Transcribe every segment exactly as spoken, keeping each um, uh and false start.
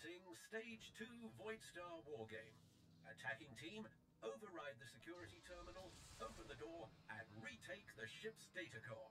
Commencing Stage two Voidstar wargame. Attacking team, override the security terminal, open the door, and retake the ship's data core.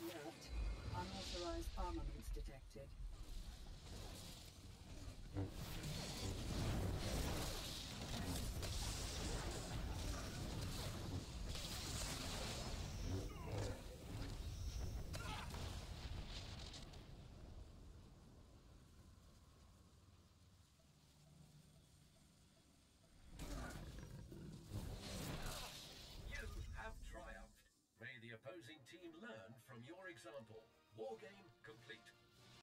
Alert. Unauthorized armaments detected. You have triumphed. May the opposing team learn from your example. War game complete.